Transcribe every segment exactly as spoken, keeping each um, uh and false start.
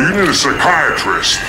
know, you need a psychiatrist.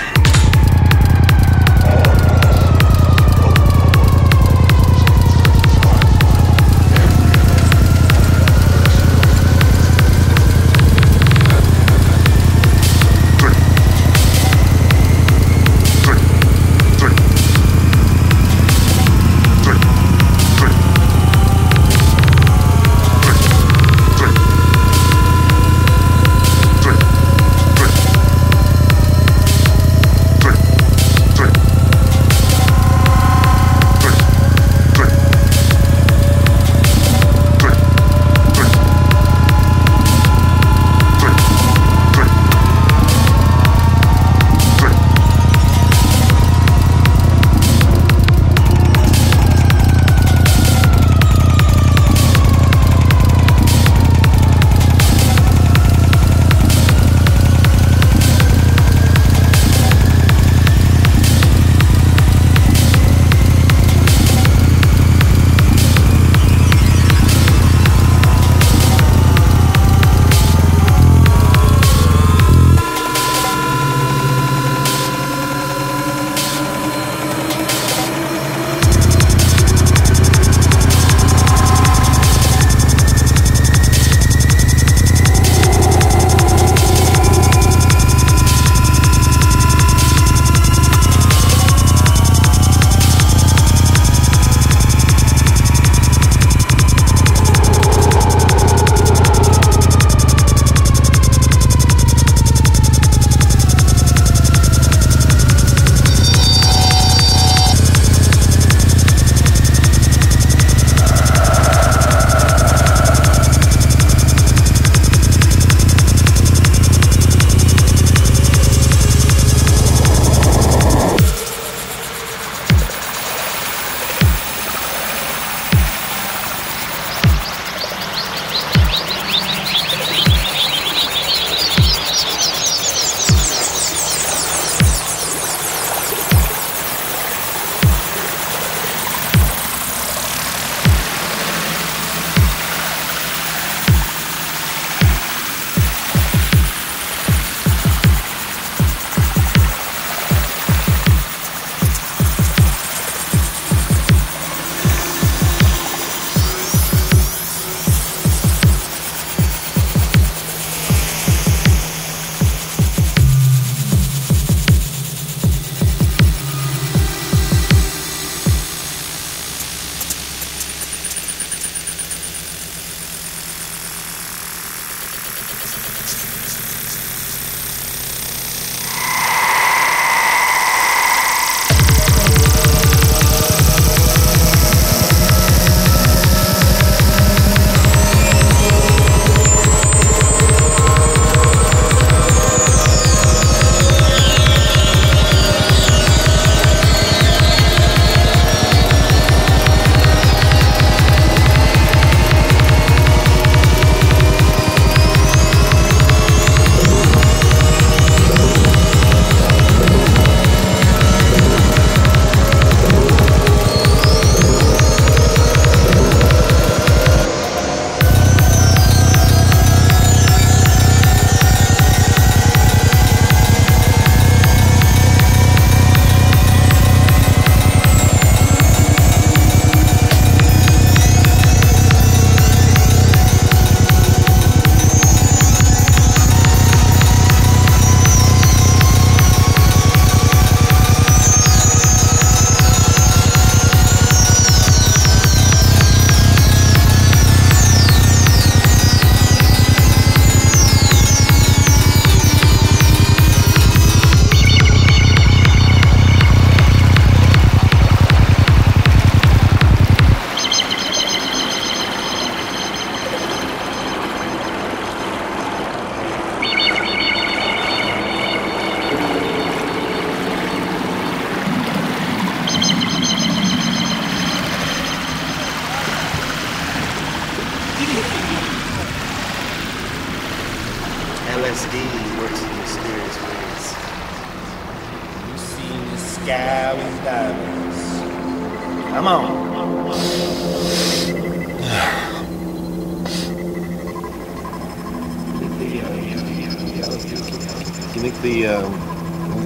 think the, um,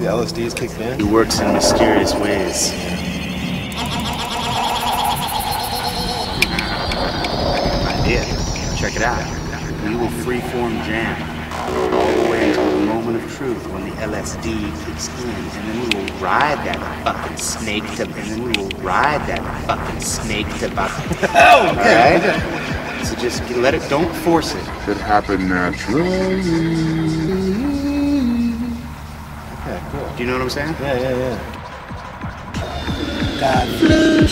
the L S D is kicked in? He works in mysterious ways. Idea. Check it out. We will freeform jam all the way until the moment of truth when the L S D kicks in, and then we will ride that fucking snake to, and then we will ride that fucking snake to bucket. Oh, okay. All right? So just let it, don't force it. It happened naturally. Okay, cool. Do you know what I'm saying? Yeah, yeah, yeah. God. Flush.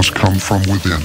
must come from within.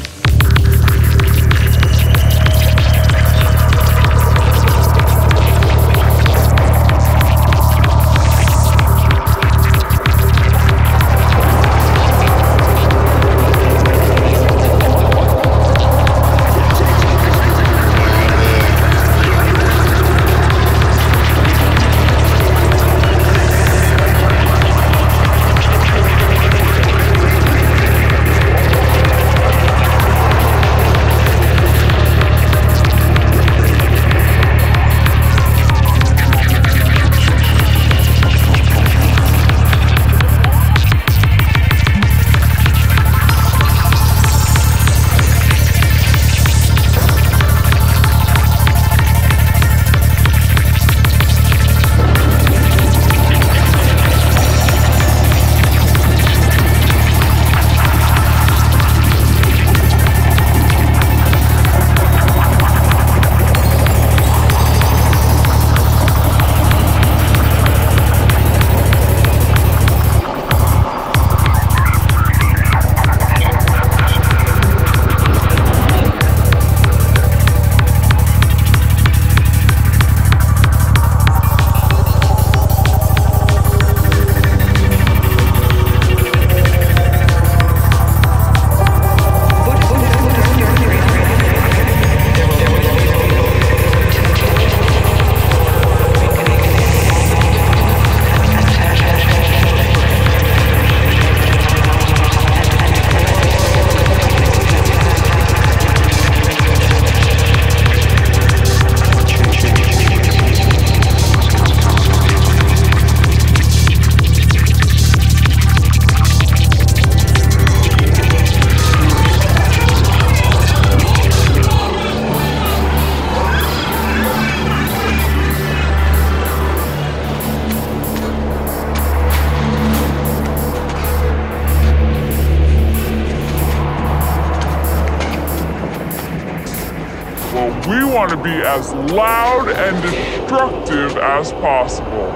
Be as loud and destructive as possible.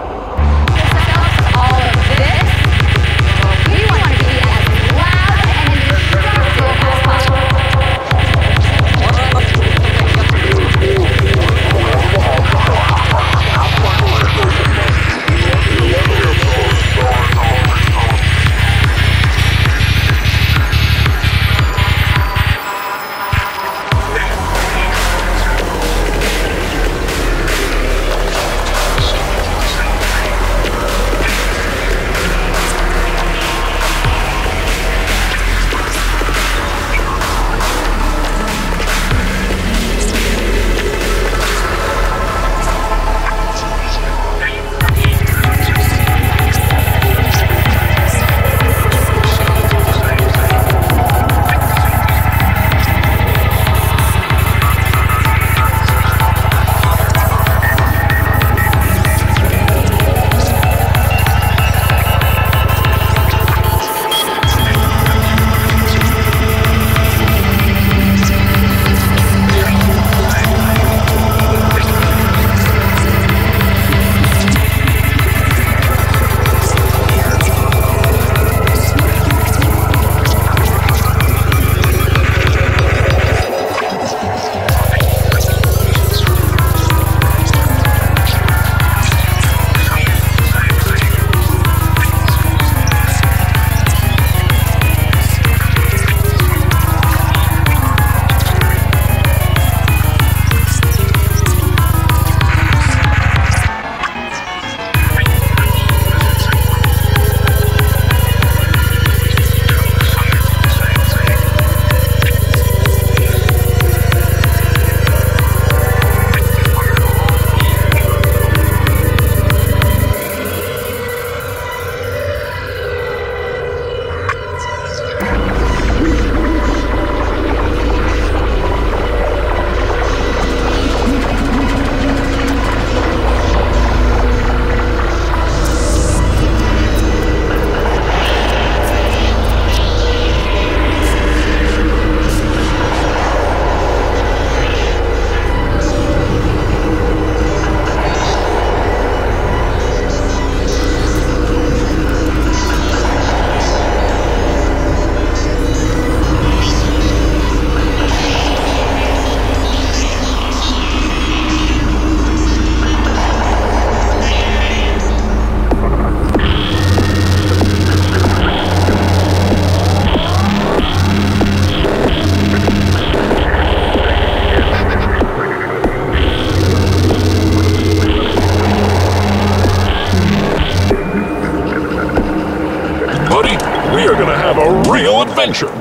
we are gonna have a real adventure!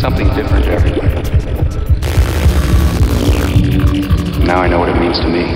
Something different every day. Now I know what it means to me.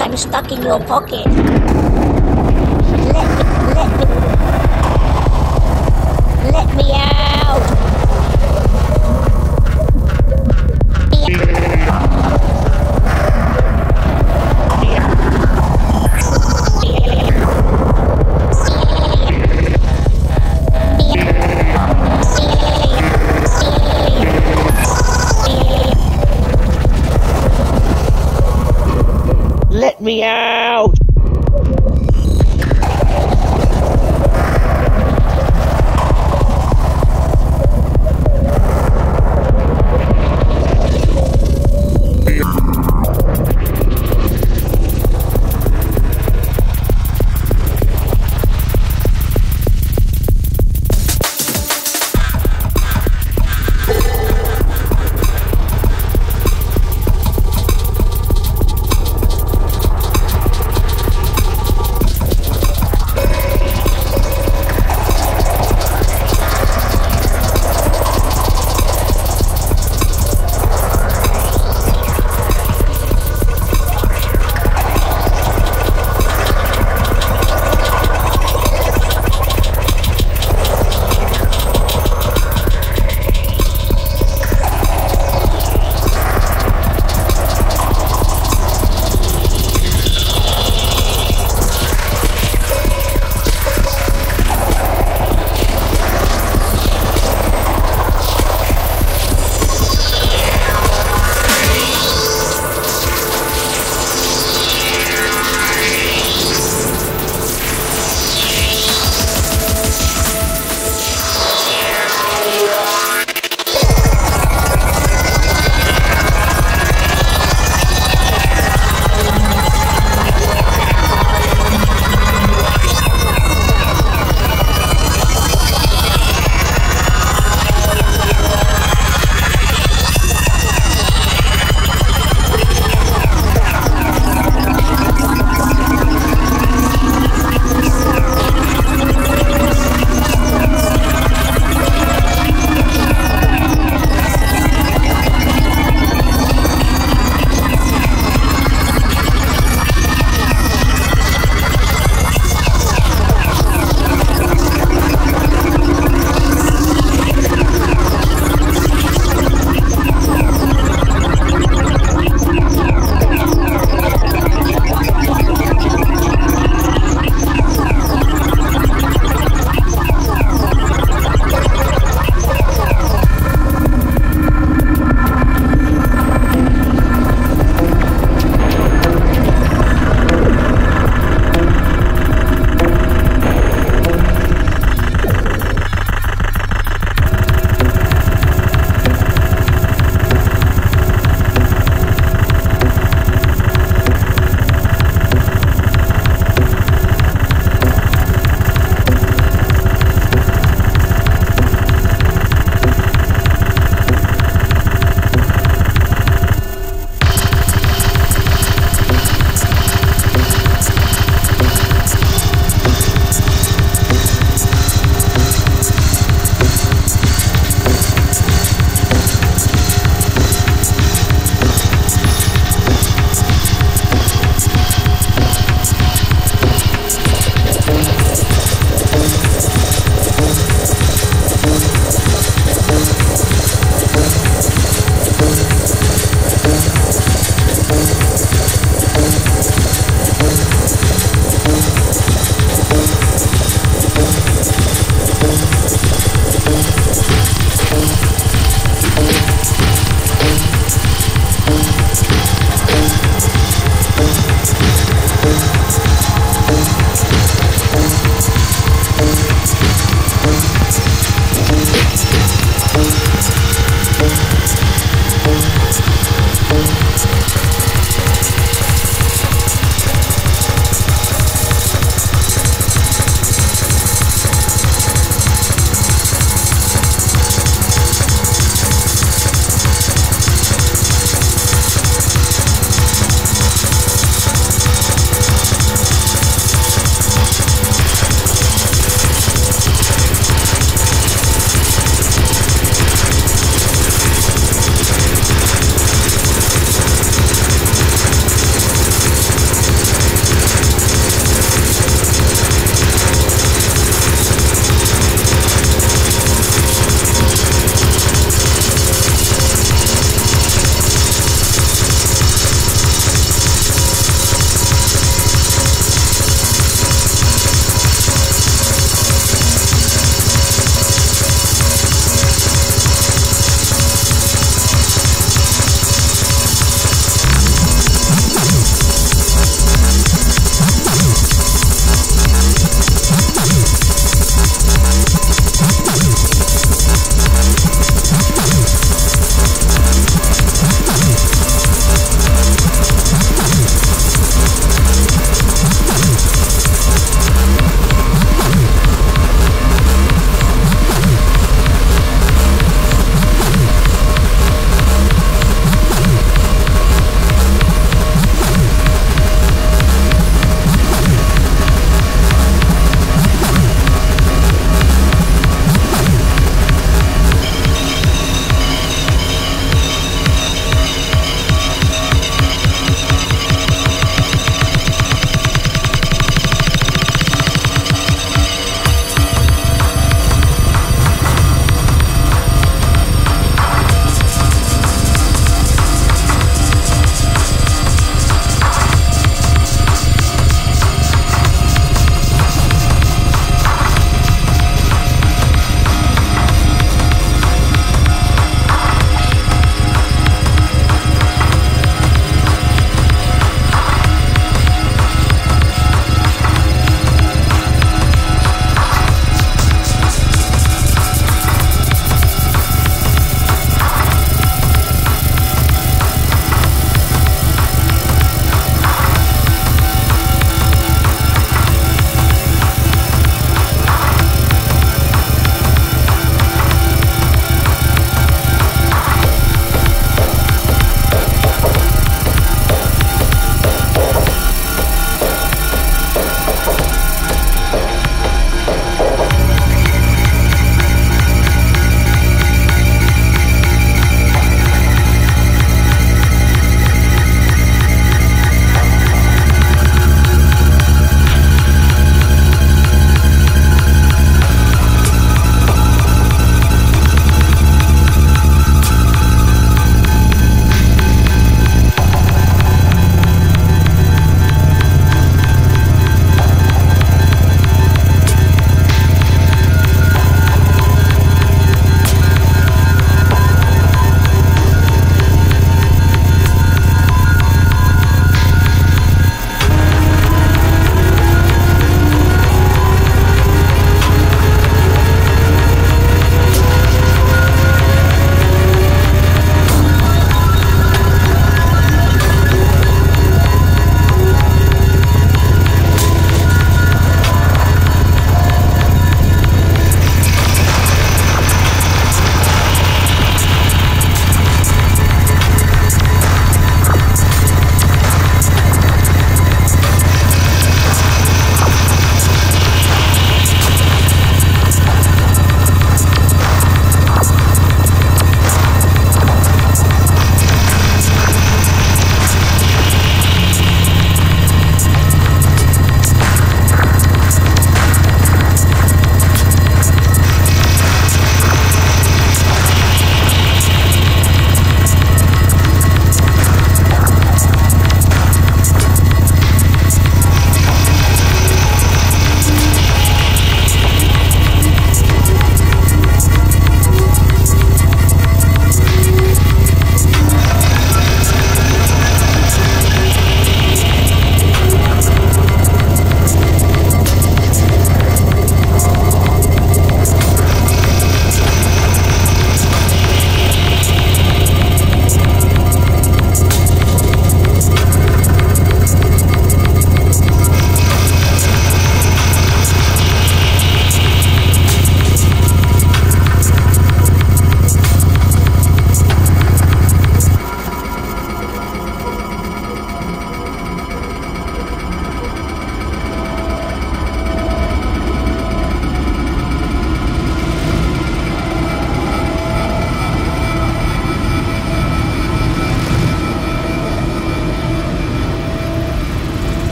I'm stuck in your pocket. Let me, let me, let me out. Let me out.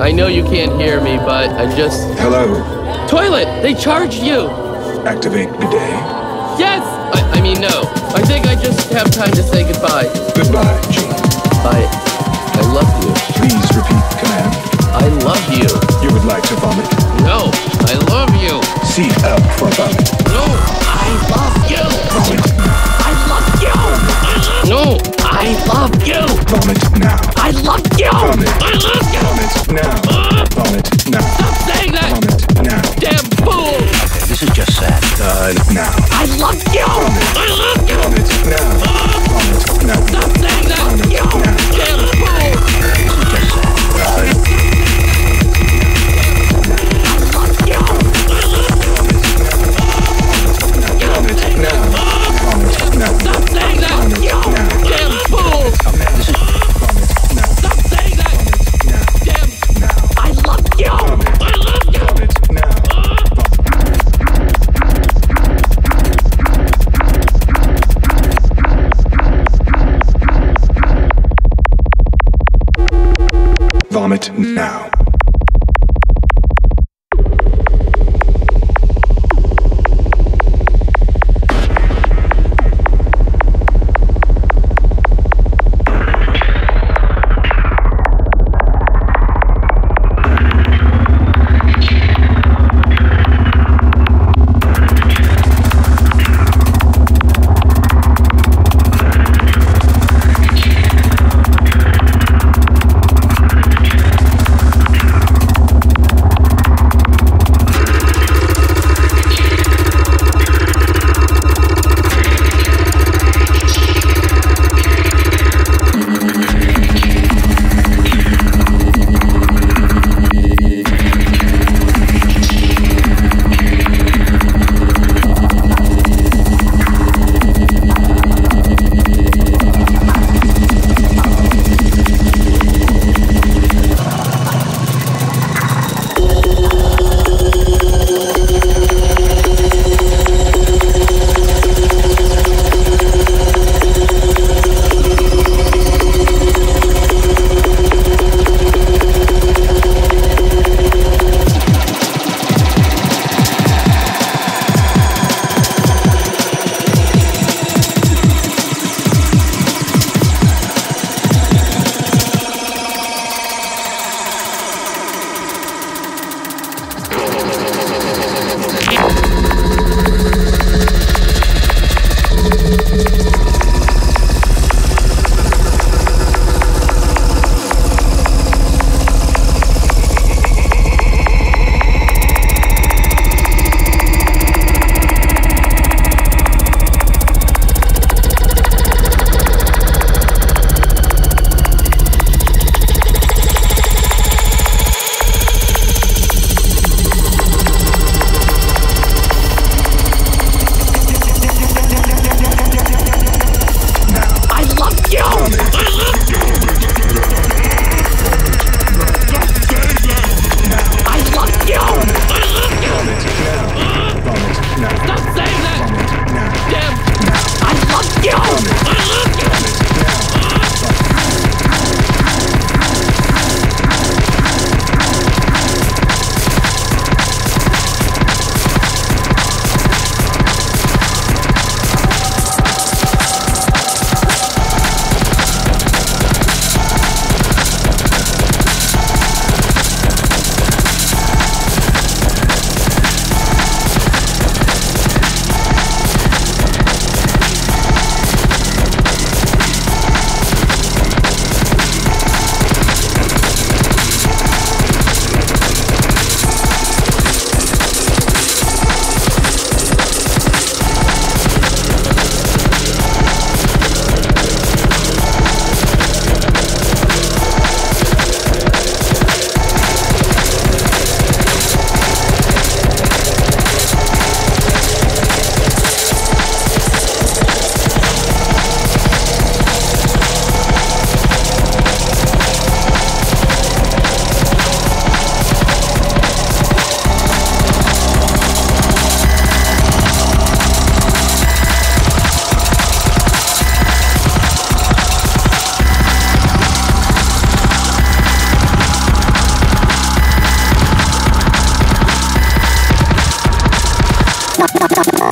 I know you can't hear me, but I just... Hello. Toilet! They charged you! Activate bidet. Yes! I, I mean, no. I think I just have time to say goodbye. Goodbye, Gene. I... I love you. Please repeat command. I love you. You would like to vomit? No, I love you. Seat up for vomit. No, I love you. Vomit. I love you. No, I love you. Vomit now. I love you. Vomit. I love you. Vomit now. Uh, vomit now. Stop saying that. Vomit now. Damn fool. Okay, this is just sad. Uh, now. I love you. Vomit. I love you. Vomit now. Uh, vomit now. Stop saying that. Vomit yo. Now. Damn fool. This is just sad. Uh, I love you!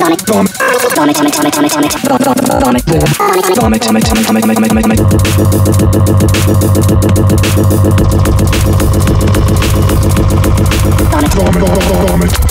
vomit, vomit, vomit, vomit, vomit, vomit, vomit, vomit, vomit, vomit, vomit, vomit,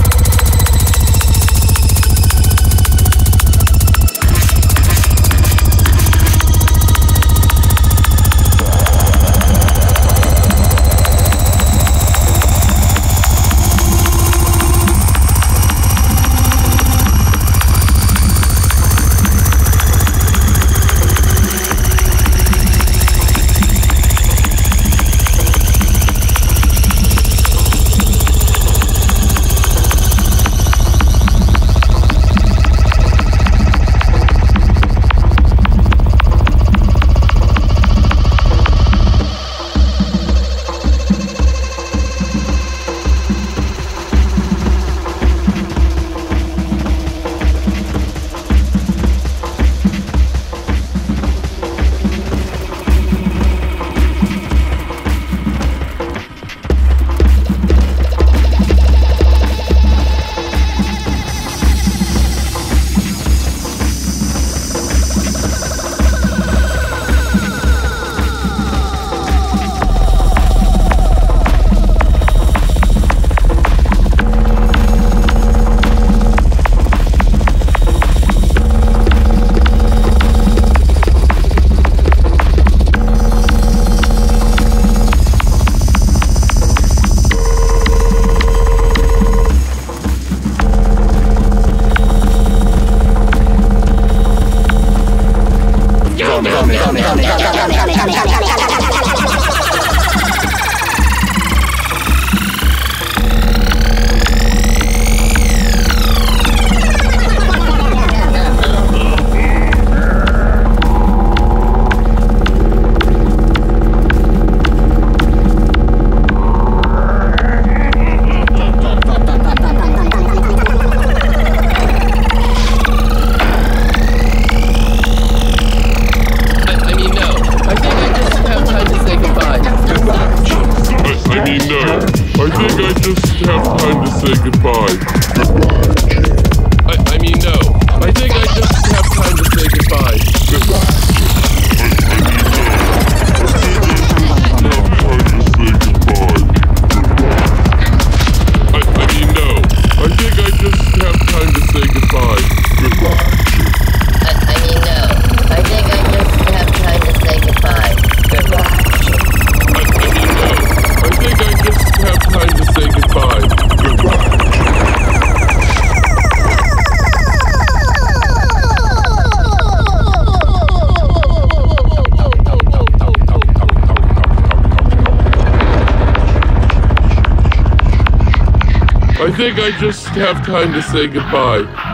I think I just have time to say goodbye.